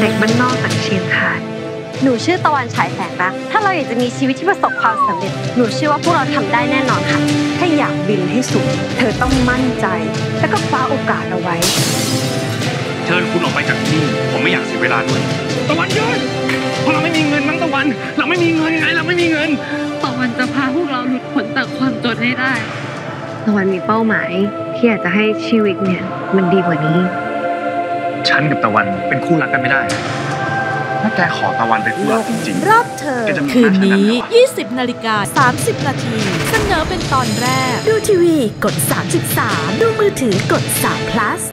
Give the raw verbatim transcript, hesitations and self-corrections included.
เด็กบ้านนอกจากเชียงคานหนูชื่อตะวันฉายแสงรักถ้าเราอยากจะมีชีวิตที่ประสบความสำเร็จหนูเชื่อว่าพวกเราทำได้แน่นอนค่ะถ้าอยากบินให้สูงเธอต้องมั่นใจแล้วก็คว้าโอกาสเอาไว้เชิญคุณออกไปจากที่ผมไม่อยากเสียเวลาด้วยตะวันยืนเพราะเราไม่มีเงินมั้งตะวันเราไม่มีเงินไงเราไม่มีเงินตะวันจะพาพวกเราหลุดพ้นจากความจนให้ได้ตะวันมีเป้าหมายที่อยากจะให้ชีวิตเนี่ยมันดีกว่านี้ฉันกับตะวันเป็นคู่รักกันไม่ได้ถ้าแกขอตะวันเป็นคู่รักจริงๆรอบเธอคืนนี้ยี่สิบนาฬิกาสามสิบนาทีเสนอเป็นตอนแรกดูทีวีกดสามสิบสามดูมือถือกดสาม plus